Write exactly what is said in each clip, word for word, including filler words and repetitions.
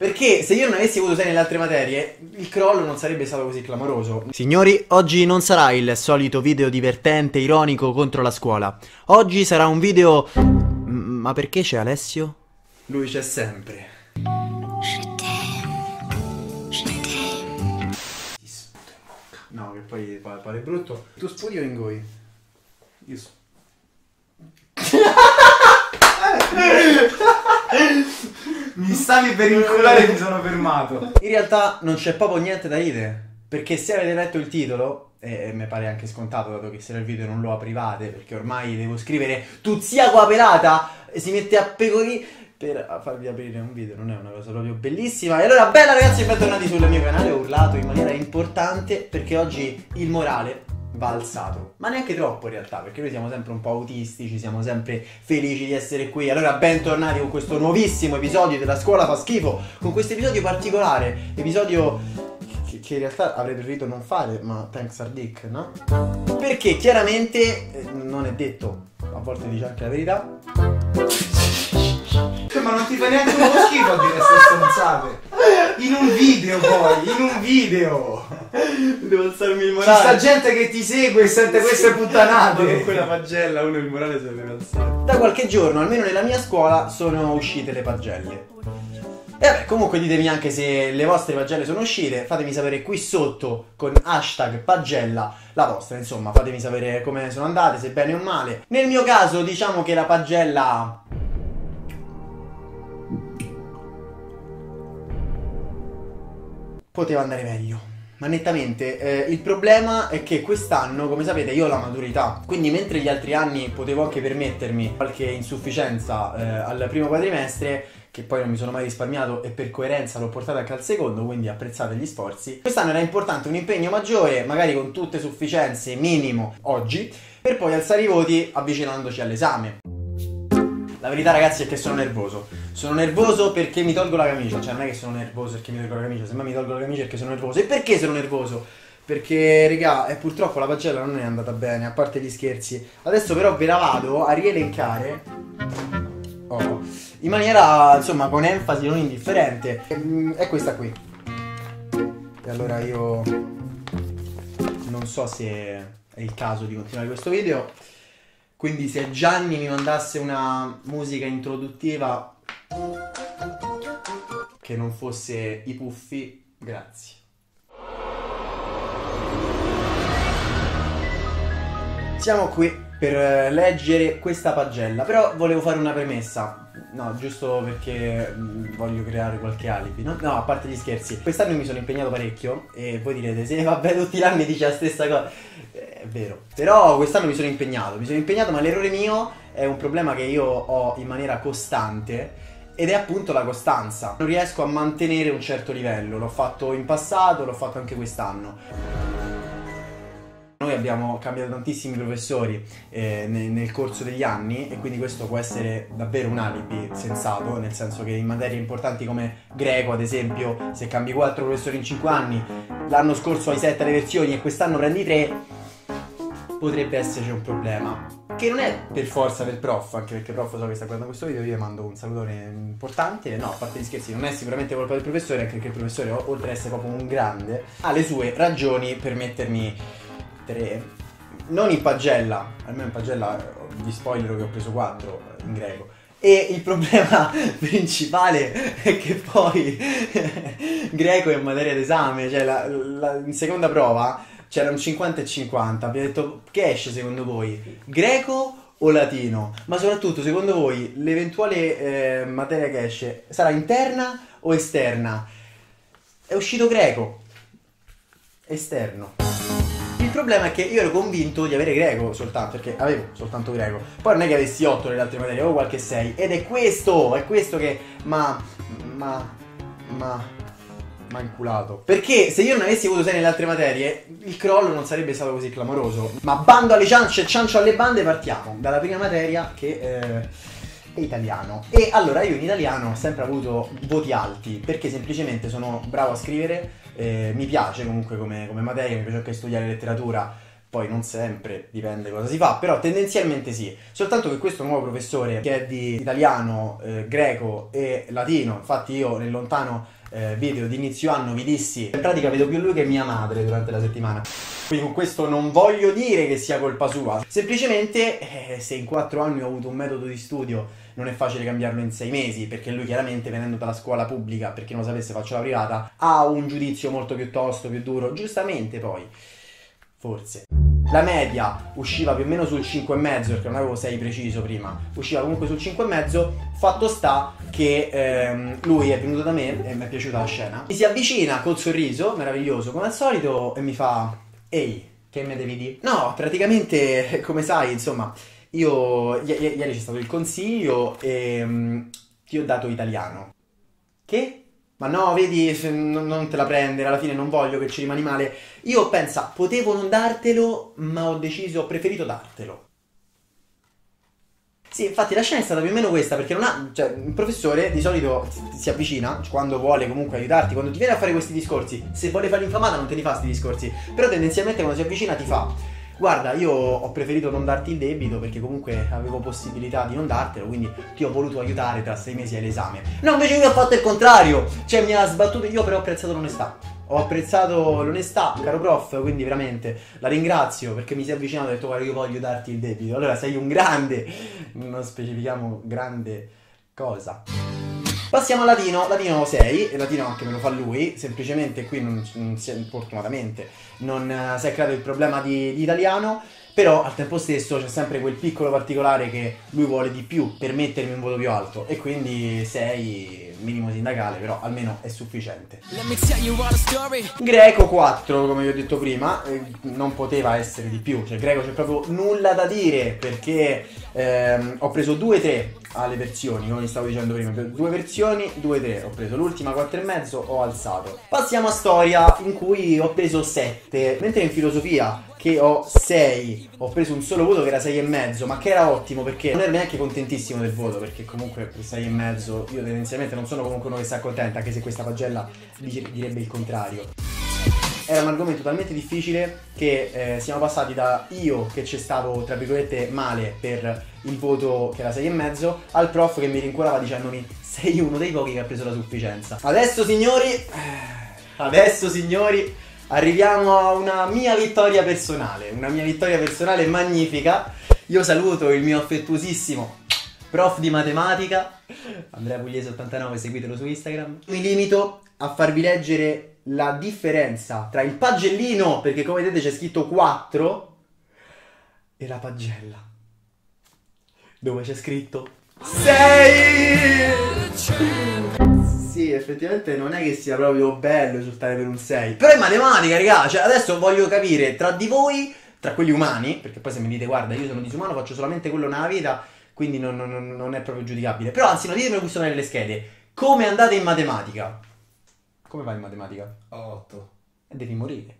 Perché se io non avessi avuto sei nelle altre materie, il crollo non sarebbe stato così clamoroso. Signori, oggi non sarà il solito video divertente, ironico contro la scuola. Oggi sarà un video... Ma perché c'è Alessio? Lui c'è sempre. Ti sputo in bocca. No, che poi pare brutto. Tu sputi o ingoi? Io so. Mi stavi per inculare e mi sono fermato. In realtà non c'è proprio niente da dire, perché se avete letto il titolo, e, e mi pare anche scontato dato che se era il video non lo aprivate, perché ormai devo scrivere Tuziago Pelata si mette a pecorì per farvi aprire un video, non è una cosa proprio bellissima. E allora bella ragazzi, bentornati sul mio canale. Ho urlato in maniera importante perché oggi il morale va alzato, ma neanche troppo in realtà, perché noi siamo sempre un po' autistici, siamo sempre felici di essere qui. Allora bentornati con questo nuovissimo episodio della Scuola Fa Schifo, con questo episodio particolare, episodio che, che in realtà avrei preferito non fare, ma thanks a Dick, no? Perché chiaramente eh, non è detto, a volte dice anche la verità. Ma non ti fa neanche uno schifo a dire queste stronzate. In un video poi, in un video. Devo alzarmi il morale. Ci sta gente che ti segue e sente queste puttanate. Con quella pagella uno il morale se lo deve alzare. Da qualche giorno, almeno nella mia scuola, sono uscite le pagelle. E vabbè, comunque ditemi anche se le vostre pagelle sono uscite. Fatemi sapere qui sotto con hashtag pagella la vostra. Insomma, fatemi sapere come sono andate, se bene o male. Nel mio caso diciamo che la pagella... poteva andare meglio, ma nettamente eh, il problema è che quest'anno, come sapete, io ho la maturità, quindi mentre gli altri anni potevo anche permettermi qualche insufficienza eh, al primo quadrimestre, che poi non mi sono mai risparmiato e per coerenza l'ho portata anche al secondo, quindi apprezzate gli sforzi, quest'anno era importante un impegno maggiore, magari con tutte sufficienze minimo oggi, per poi alzare i voti avvicinandoci all'esame. La verità ragazzi è che sono nervoso. Sono nervoso perché mi tolgo la camicia. Cioè non è che sono nervoso perché mi tolgo la camicia, semmai mi tolgo la camicia perché sono nervoso. E perché sono nervoso? Perché raga, eh, purtroppo la pagella non è andata bene, a parte gli scherzi. Adesso però ve la vado a rielencare oh, in maniera insomma con enfasi non indifferente. È questa qui. E allora io non so se è il caso di continuare questo video, quindi se Gianni mi mandasse una musica introduttiva che non fosse i puffi, grazie. Siamo qui per leggere questa pagella, però volevo fare una premessa. No, giusto perché voglio creare qualche alibi, no? No, a parte gli scherzi, quest'anno mi sono impegnato parecchio e voi direte, se vabbè tutti gli anni dici la stessa cosa. È vero, però quest'anno mi sono impegnato, mi sono impegnato, ma l'errore mio è un problema che io ho in maniera costante ed è appunto la costanza. Non riesco a mantenere un certo livello, l'ho fatto in passato, l'ho fatto anche quest'anno. Noi abbiamo cambiato tantissimi professori eh, nel, nel corso degli anni e quindi questo può essere davvero un alibi sensato, nel senso che in materie importanti come greco, ad esempio, se cambi quattro professori in cinque anni, l'anno scorso hai sette le versioni e quest'anno prendi tre, potrebbe esserci un problema, che non è per forza del prof, anche perché il prof so che sta guardando questo video, io gli mando un salutone importante. No, a parte gli scherzi, non è sicuramente colpa del professore, anche perché il professore, oltre ad essere proprio un grande, ha le sue ragioni per mettermi... non in pagella, almeno in pagella vi spoilero che ho preso quattro in greco. E il problema principale è che poi greco è materia d'esame, cioè la, la, in seconda prova c'erano cinquanta e cinquanta, abbiamo detto che esce secondo voi? Greco o latino? Ma soprattutto secondo voi l'eventuale eh, materia che esce sarà interna o esterna? È uscito greco, esterno. Il problema è che io ero convinto di avere greco soltanto, perché avevo soltanto greco. Poi non è che avessi otto nelle altre materie, avevo qualche sei. Ed è questo, è questo che ma ma ma m'ha inculato. Perché se io non avessi avuto sei nelle altre materie, il crollo non sarebbe stato così clamoroso. Ma bando alle ciance, ciancio alle bande, partiamo dalla prima materia che... Eh... è italiano. E allora io in italiano ho sempre avuto voti alti perché semplicemente sono bravo a scrivere, eh, mi piace comunque come, come materia, mi piace anche studiare letteratura, poi non sempre, dipende cosa si fa, però tendenzialmente sì. Soltanto che questo nuovo professore, che è di italiano, eh, greco e latino, infatti io nel lontano eh, video di inizio anno vi dissi, in pratica vedo più lui che mia madre durante la settimana. Quindi con questo non voglio dire che sia colpa sua, semplicemente eh, se in quattro anni ho avuto un metodo di studio non è facile cambiarlo in sei mesi, perché lui chiaramente, venendo dalla scuola pubblica, per chi non lo sapesse faccio la privata, ha un giudizio molto più tosto, più duro, giustamente poi, forse. La media usciva più o meno sul cinque e mezzo, perché non avevo sei preciso prima, usciva comunque sul cinque e mezzo, fatto sta che ehm, lui è venuto da me e mi è piaciuta la scena. Mi si avvicina col sorriso, meraviglioso, come al solito, e mi fa: ehi, che me devi dire? No, praticamente, come sai, insomma, io, ieri c'è stato il consiglio e um, ti ho dato italiano. Che? Ma no, vedi, non te la prendere, alla fine non voglio che ci rimani male. Io pensa, potevo non dartelo, ma ho deciso, ho preferito dartelo. Sì, infatti la scena è stata più o meno questa, perché non ha, cioè, un professore di solito si avvicina quando vuole comunque aiutarti, quando ti viene a fare questi discorsi. Se vuole fare l'infamata non te li fa questi discorsi, però tendenzialmente quando si avvicina ti fa: guarda, io ho preferito non darti il debito perché comunque avevo possibilità di non dartelo, quindi ti ho voluto aiutare, tra sei mesi all'esame. No, invece lui ha fatto il contrario, cioè mi ha sbattuto. Io però ho apprezzato l'onestà, ho apprezzato l'onestà, caro prof, quindi veramente la ringrazio, perché mi si è avvicinato e ha detto: guarda, io voglio darti il debito. Allora sei un grande, non specifichiamo grande cosa. Passiamo al latino, latino sei, e latino anche me lo fa lui, semplicemente qui non, non si è, fortunatamente non uh, si è creato il problema di, di italiano, però al tempo stesso c'è sempre quel piccolo particolare che lui vuole di più per mettermi un voto più alto, e quindi sei, minimo sindacale, però almeno è sufficiente. Greco quattro, come vi ho detto prima, eh, non poteva essere di più, cioè greco c'è proprio nulla da dire, perché ehm, ho preso due tre alle versioni, come vi stavo dicendo prima, due versioni, due tre, ho preso l'ultima quattro e mezzo, ho alzato. Passiamo a storia, in cui ho preso sette, mentre in filosofia, che ho sei, ho preso un solo voto che era sei e mezzo, ma che era ottimo, perché non ero neanche contentissimo del voto, perché comunque per sei e mezzo io tendenzialmente non sono comunque uno che si accontenta, anche se questa pagella direbbe il contrario. Era un argomento talmente difficile che eh, siamo passati da io che ci stavo tra virgolette male per il voto che era sei e mezzo al prof che mi rincuorava dicendomi: sei uno dei pochi che ha preso la sufficienza. Adesso signori, adesso signori arriviamo a una mia vittoria personale, una mia vittoria personale magnifica. Io saluto il mio affettuosissimo prof di matematica, Andrea Pugliese ottantanove, seguitelo su Instagram. Mi limito a farvi leggere la differenza tra il pagellino, perché come vedete c'è scritto quattro, e la pagella, dove c'è scritto sei! Sì, effettivamente non è che sia proprio bello risultare per un sei, però è matematica, raga, cioè adesso voglio capire tra di voi, tra quelli umani, perché poi se mi dite guarda io sono disumano, faccio solamente quello nella vita, quindi non, non, non è proprio giudicabile, però anzi no, ditemelo qui sono nelle schede, come andate in matematica? Come vai in matematica? otto. E devi morire.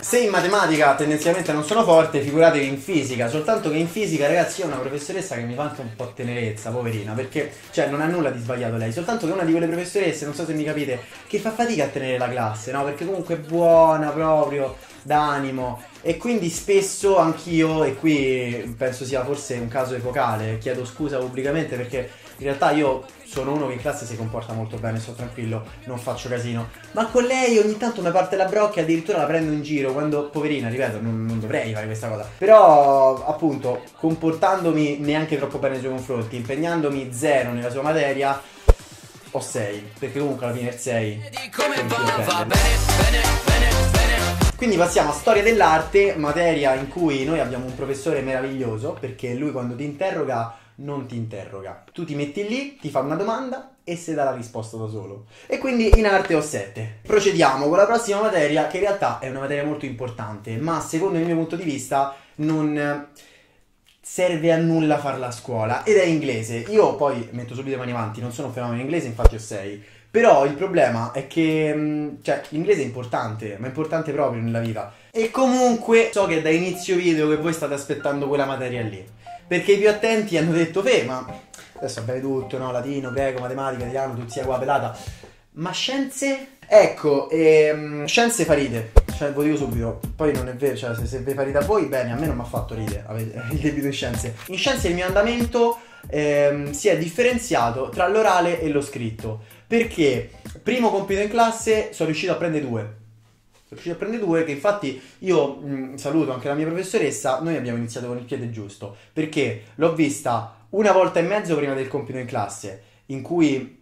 Se in matematica tendenzialmente non sono forte, figuratevi in fisica. Soltanto che in fisica, ragazzi, io ho una professoressa che mi fa anche un po' tenerezza, poverina, perché cioè non ha nulla di sbagliato lei, soltanto che è una di quelle professoresse, non so se mi capite, che fa fatica a tenere la classe, no? Perché comunque è buona proprio, d'animo, e quindi spesso anch'io, e qui penso sia forse un caso epocale, chiedo scusa pubblicamente, perché in realtà io sono uno che in classe si comporta molto bene, sto tranquillo, non faccio casino, ma con lei ogni tanto mi parte la brocca e addirittura la prendo in giro, quando, poverina, ripeto, non, non dovrei fare questa cosa, però appunto comportandomi neanche troppo bene nei suoi confronti, impegnandomi zero nella sua materia, ho sei, perché comunque alla fine è sei. Quindi passiamo a storia dell'arte, materia in cui noi abbiamo un professore meraviglioso, perché lui quando ti interroga non ti interroga, tu ti metti lì, ti fa una domanda e se dà la risposta da solo, e quindi in arte ho sette. Procediamo con la prossima materia, che in realtà è una materia molto importante, ma secondo il mio punto di vista non serve a nulla farla a scuola, ed è inglese. Io poi metto subito le mani avanti, non sono un fenomeno in inglese, infatti ho sei. Però il problema è che, cioè, l'inglese è importante, ma è importante proprio nella vita. E comunque so che da inizio video che voi state aspettando quella materia lì, perché i più attenti hanno detto: beh, ma adesso abbiamo tutto, no? Latino, greco, matematica, italiano, tutti sia qua pelata. Ma scienze? Ecco, ehm, scienze farite. cioè lo dico subito, poi non è vero, cioè se, se ve pari da voi, bene, a me non mi ha fatto ridere il debito in scienze. In scienze il mio andamento ehm, si è differenziato tra l'orale e lo scritto, perché primo compito in classe sono riuscito a prendere due. Sono riuscito a prendere due, che infatti io mh, saluto anche la mia professoressa, noi abbiamo iniziato con il piede giusto, perché l'ho vista una volta e mezzo prima del compito in classe, in cui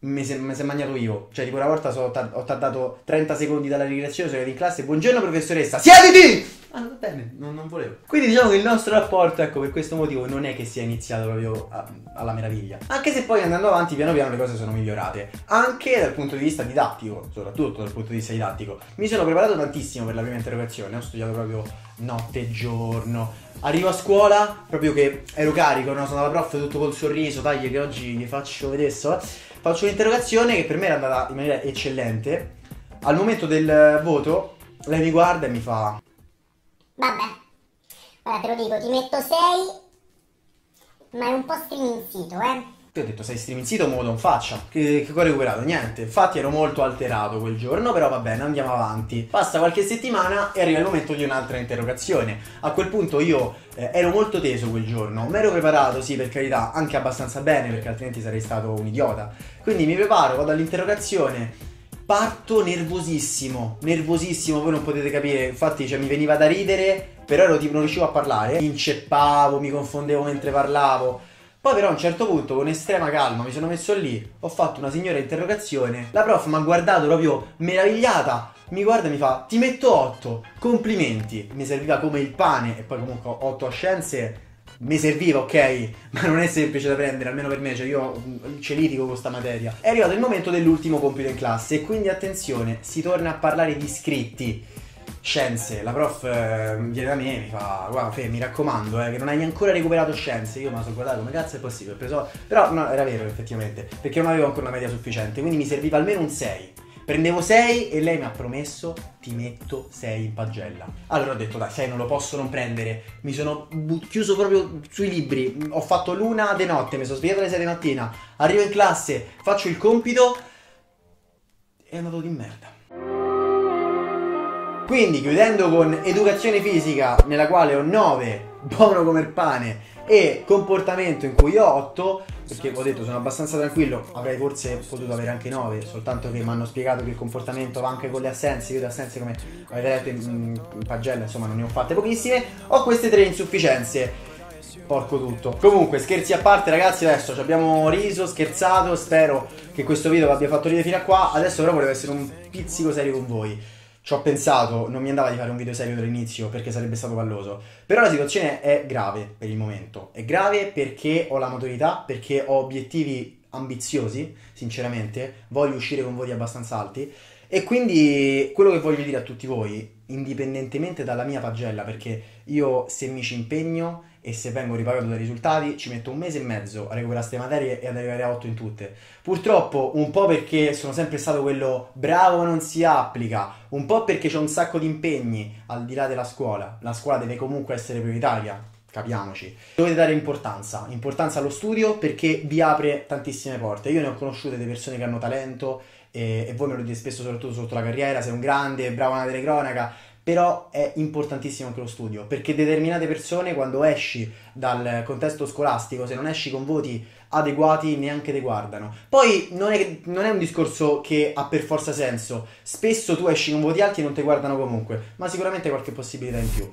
mi si è mangiato io, cioè tipo una volta so, ho tardato trenta secondi dalla ricreazione, sono andato in classe, buongiorno professoressa, siediti! Ah, va bene, non, non volevo. Quindi diciamo che il nostro rapporto, ecco, per questo motivo non è che sia iniziato proprio a, alla meraviglia. Anche se poi andando avanti piano piano le cose sono migliorate, anche dal punto di vista didattico, soprattutto dal punto di vista didattico. Mi sono preparato tantissimo per la prima interrogazione, ho studiato proprio notte e giorno. Arrivo a scuola, proprio che ero carico, no? Sono alla prof tutto col sorriso, tagli che oggi vi faccio vedere, so. Faccio un'interrogazione che per me era andata in maniera eccellente. Al momento del voto lei mi guarda e mi fa: vabbè, ora te lo dico, ti metto sei, ma è un po' striminzito, eh. Io ho detto, sei striminzito, modo in faccia. Che, che ho recuperato? Niente. Infatti ero molto alterato quel giorno, però va bene, andiamo avanti. Passa qualche settimana e arriva il momento di un'altra interrogazione. A quel punto io eh, ero molto teso quel giorno. Mi ero preparato, sì, per carità, anche abbastanza bene, perché altrimenti sarei stato un idiota. Quindi mi preparo, vado all'interrogazione, parto nervosissimo, nervosissimo, voi non potete capire. Infatti, cioè, mi veniva da ridere, però ero tipo, non riuscivo a parlare, inceppavo, mi confondevo mentre parlavo. Poi però a un certo punto, con estrema calma, mi sono messo lì, ho fatto una signora interrogazione, la prof mi ha guardato proprio meravigliata, mi guarda e mi fa: ti metto otto, complimenti. Mi serviva come il pane, e poi comunque otto a scienze mi serviva, ok, ma non è semplice da prendere, almeno per me, cioè io ce litigo con sta materia. È arrivato il momento dell'ultimo compito in classe, e quindi attenzione, si torna a parlare di scritti. Scienze, la prof eh, viene da me e mi fa: guarda Fe, mi raccomando, eh, che non hai ancora recuperato scienze. Io me la sono guardata come cazzo è possibile, ho preso... però no, era vero effettivamente, perché non avevo ancora una media sufficiente, quindi mi serviva almeno un sei. Prendevo sei e lei mi ha promesso: ti metto sei in pagella. Allora ho detto, dai, sei non lo posso non prendere. Mi sono chiuso proprio sui libri, ho fatto l'una di notte, mi sono svegliato alle sei di mattina, arrivo in classe, faccio il compito, è andato di merda. Quindi chiudendo con educazione fisica, nella quale ho nove, buono come il pane, e comportamento in cui ho otto, perché ho detto sono abbastanza tranquillo, avrei forse potuto avere anche nove, soltanto che mi hanno spiegato che il comportamento va anche con le assenze, io le assenze, come avete detto in, in pagella, insomma non ne ho fatte pochissime, ho queste tre insufficienze. Porco tutto. Comunque, scherzi a parte, ragazzi, adesso ci abbiamo riso, scherzato, spero che questo video vi abbia fatto ridere fino a qua. Adesso però volevo essere un pizzico serio con voi. Ci ho pensato, non mi andava di fare un video serio dall'inizio perché sarebbe stato palloso. Però la situazione è grave per il momento. È grave perché ho la maturità, perché ho obiettivi ambiziosi, sinceramente. Voglio uscire con voti abbastanza alti. E quindi quello che voglio dire a tutti voi, indipendentemente dalla mia pagella, perché io se mi ci impegno e se vengo ripagato dai risultati, ci metto un mese e mezzo a recuperare queste materie e ad arrivare a otto in tutte. Purtroppo, un po' perché sono sempre stato quello bravo non si applica, un po' perché c'ho un sacco di impegni al di là della scuola. La scuola deve comunque essere prioritaria, capiamoci. Dovete dare importanza, importanza allo studio, perché vi apre tantissime porte. Io ne ho conosciute delle persone che hanno talento, e, e voi me lo dite spesso, soprattutto sotto la carriera, sei un grande, bravo nella telecronaca, però è importantissimo anche lo studio, perché determinate persone, quando esci dal contesto scolastico, se non esci con voti adeguati, neanche te guardano. Poi non è, non è un discorso che ha per forza senso, spesso tu esci con voti alti e non ti guardano comunque, ma sicuramente qualche possibilità in più.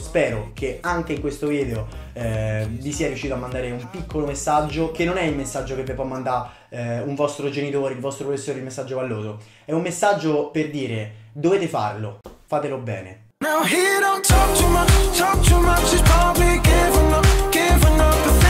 Spero che anche in questo video eh, vi sia riuscito a mandare un piccolo messaggio, che non è il messaggio che vi può mandare eh, un vostro genitore, il vostro professore, il messaggio valloso. È un messaggio per dire: dovete farlo, fatelo bene. Now he don't talk too much, talk too much, he's probably giving up, giving up.